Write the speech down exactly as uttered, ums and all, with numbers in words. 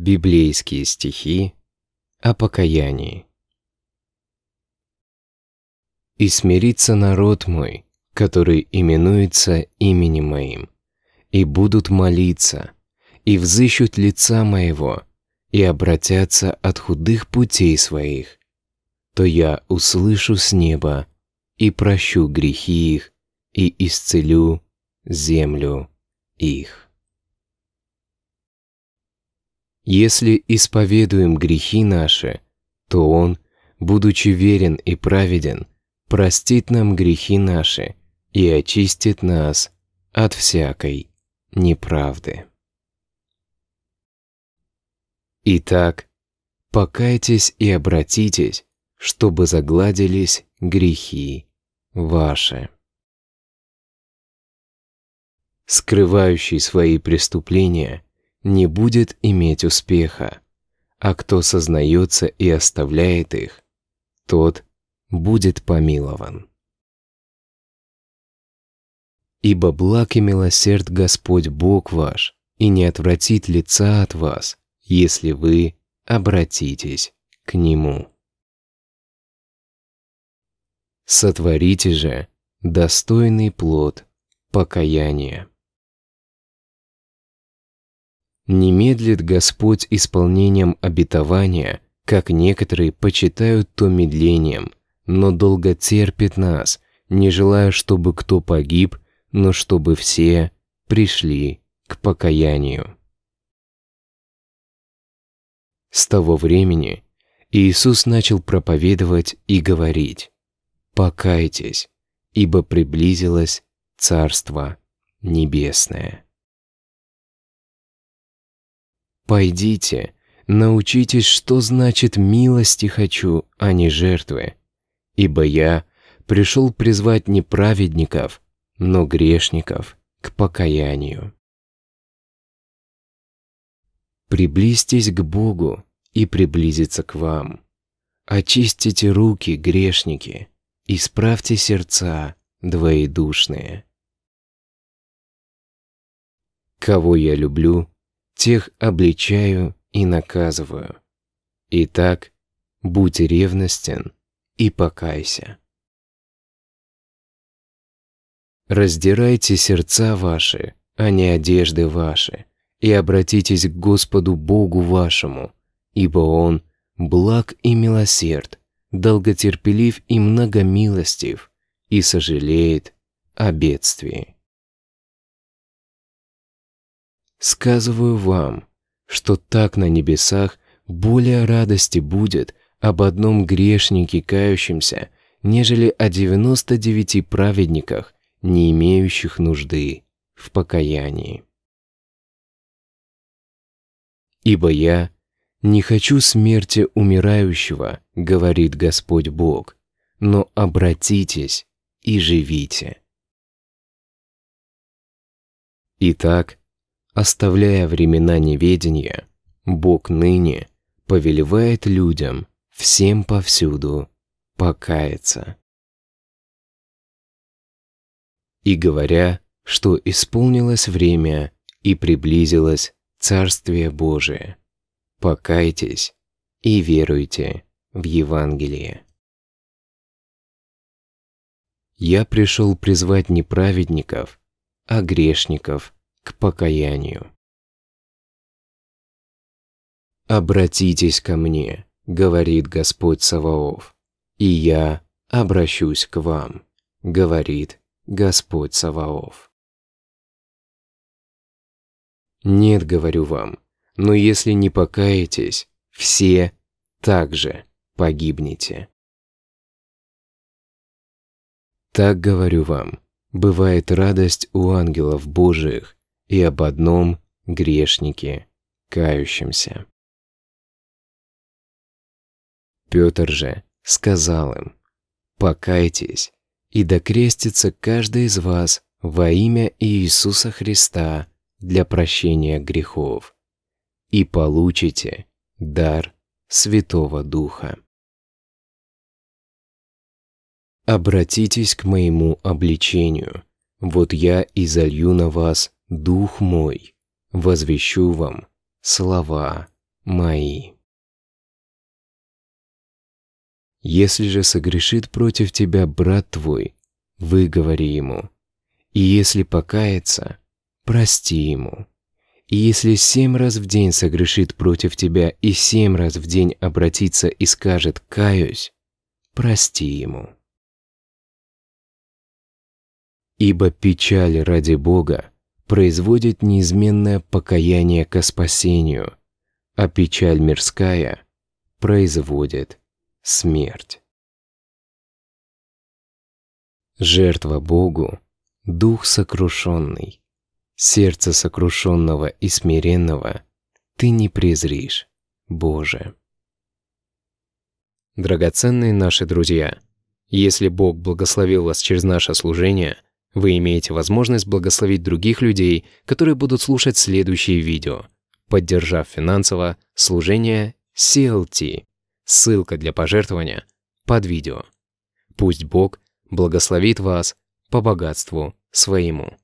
Библейские стихи о покаянии. «И смирится народ мой, который именуется именем моим, и будут молиться, и взыщут лица моего, и обратятся от худых путей своих, то я услышу с неба, и прощу грехи их, и исцелю землю их». Если исповедуем грехи наши, то Он, будучи верен и праведен, простит нам грехи наши и очистит нас от всякой неправды. Итак, покайтесь и обратитесь, чтобы загладились грехи ваши. Скрывающий свои преступления не будет иметь успеха, а кто сознается и оставляет их, тот будет помилован. Ибо благ и милосерд Господь Бог ваш, и не отвратит лица от вас, если вы обратитесь к Нему. Сотворите же достойный плод покаяния. Не медлит Господь исполнением обетования, как некоторые почитают то медлением, но долго терпит нас, не желая, чтобы кто погиб, но чтобы все пришли к покаянию. С того времени Иисус начал проповедовать и говорить: «Покайтесь, ибо приблизилось Царство Небесное». «Пойдите, научитесь, что значит милости хочу, а не жертвы, ибо я пришел призвать не праведников, но грешников к покаянию». Приблизьтесь к Богу, и приблизится к вам. Очистите руки, грешники, исправьте сердца двоедушные. Кого я люблю, тех обличаю и наказываю. Итак, будь ревностен и покайся. Раздирайте сердца ваши, а не одежды ваши, и обратитесь к Господу Богу вашему, ибо Он благ и милосерд, долготерпелив и многомилостив, и сожалеет о бедствии. Сказываю вам, что так на небесах более радости будет об одном грешнике кающемся, нежели о девяноста девяти праведниках, не имеющих нужды в покаянии. Ибо я не хочу смерти умирающего, говорит Господь Бог, но обратитесь и живите. Итак, оставляя времена неведения, Бог ныне повелевает людям всем повсюду покаяться. И говоря, что исполнилось время и приблизилось Царствие Божие, покайтесь и веруйте в Евангелие. Я пришел призвать не праведников, а грешников к покаянию. «Обратитесь ко мне, — говорит Господь Саваоф, — и я обращусь к вам, — говорит Господь Саваоф. Нет, говорю вам, но если не покаетесь, все также погибнете. Так, говорю вам, бывает радость у ангелов Божиих, и об одном грешнике кающемся». Петр же сказал им: «Покайтесь, и докрестится каждый из вас во имя Иисуса Христа для прощения грехов, и получите дар Святого Духа. Обратитесь к моему обличению, вот я и залью на вас Дух мой, возвещу вам слова мои. Если же согрешит против тебя брат твой, выговори ему, и если покается, прости ему. И если семь раз в день согрешит против тебя и семь раз в день обратится и скажет «каюсь», прости ему. Ибо печаль ради Бога производит неизменное покаяние ко спасению, а печаль мирская производит смерть. Жертва Богу – дух сокрушенный, сердце сокрушенного и смиренного ты не презришь, Боже. Драгоценные наши друзья, если Бог благословил вас через наше служение, вы имеете возможность благословить других людей, которые будут слушать следующие видео, поддержав финансово служение си эл ти. Ссылка для пожертвования под видео. Пусть Бог благословит вас по богатству своему.